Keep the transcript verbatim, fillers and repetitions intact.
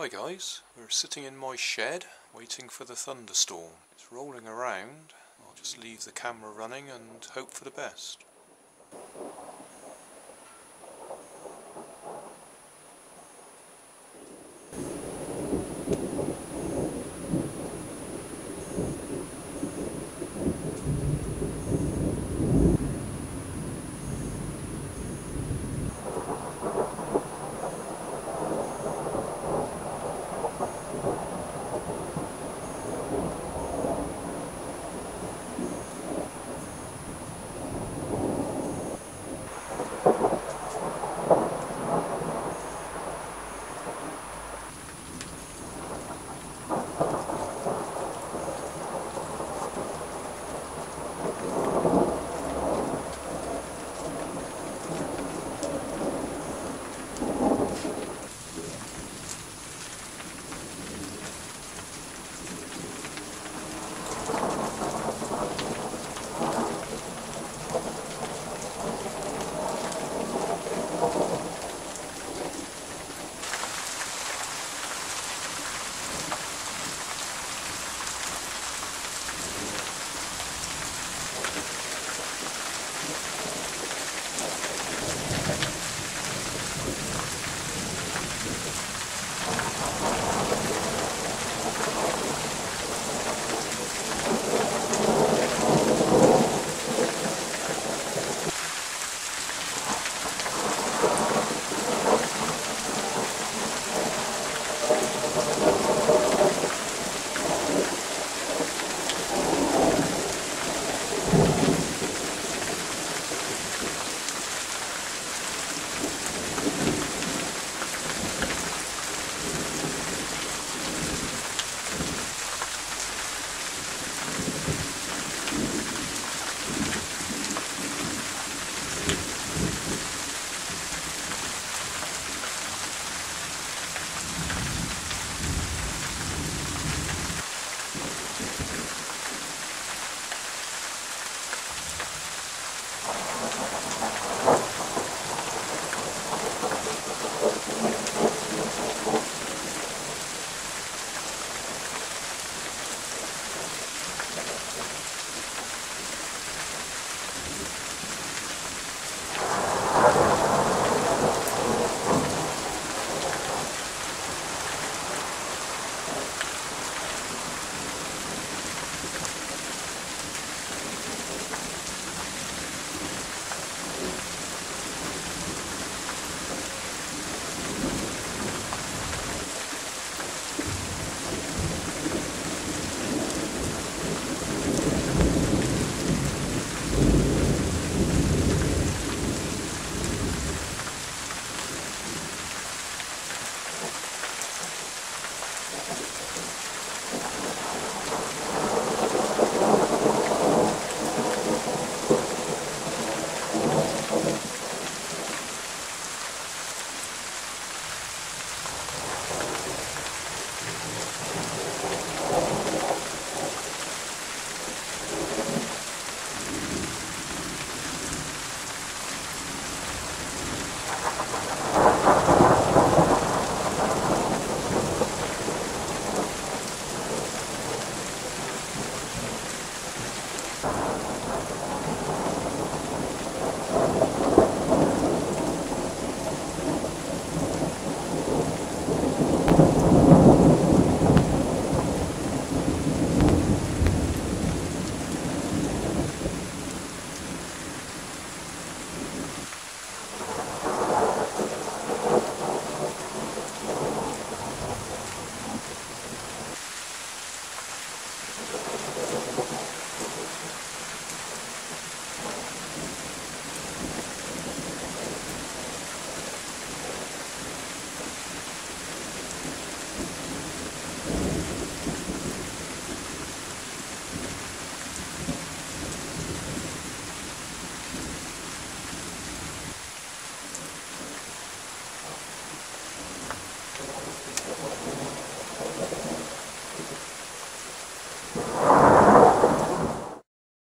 Hi guys, we're sitting in my shed waiting for the thunderstorm. It's rolling around. I'll just leave the camera running and hope for the best.